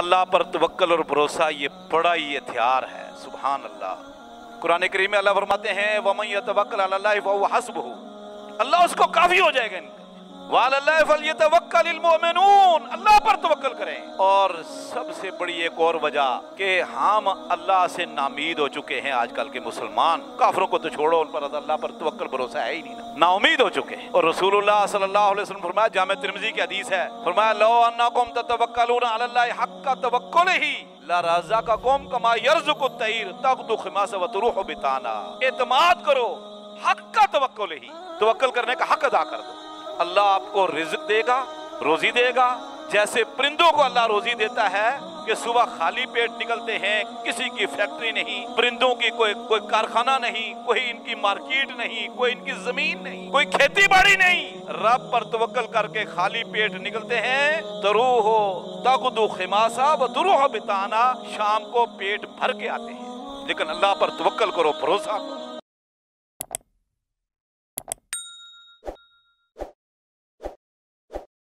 अल्लाह पर तवक्ल और भरोसा ये बड़ा ही हथियार है। सुबहान अल्लाह। कुरान करीम में अल्लाह फरमाते हैं वमन यतवक्कल अलल्लाहि फहुव हस्बुहु, अल्लाह उसको काफ़ी हो जाएगा। वअलल्लाहि फलयतवक्कलिल मुमिनून, अल्लाह पर तवक्ल करें। और सबसे बड़ी एक और वजह कि हम अल्लाह से नामीद हो चुके हैं आजकल के मुसलमान। काफिरों को तो छोड़ो, उन पर अल्लाह पर तवक्ल भरोसा है ही नहीं, नाउमीद हो चुके हैं। और रसूलुल्लाह सल्लल्लाहो अलैहि वसल्लम फरमाया, जामे तिर्मिज़ी की हदीस है, फरमाया लौ अन्नकुम ततवक्कलूना अलल्लाहि हक्का तवक्कुलिही लरज़क़कुम कमा यरज़ुकु तैर तग़दु ख़िमासा वतरूहु बिताना। इत्माद करो, हक का तवक्कुलिही, तवक्कल करने का हक अदा कर दो। अल्लाह आपको रिज़्क़ देगा, रोज़ी देगा, जैसे परिंदों को अल्लाह रोज़ी देता है कि सुबह खाली पेट निकलते हैं। किसी की फैक्ट्री नहीं, परिंदों की कोई कारखाना नहीं, कोई इनकी मार्केट नहीं, कोई इनकी जमीन नहीं, कोई खेती बाड़ी नहीं। रब पर तवक्कल करके खाली पेट निकलते हैं, तरूहो तगदु खिमासा व दुरूह बिताना, शाम को पेट भर के आते हैं। लेकिन अल्लाह पर तवक्कल करो, भरोसा करो।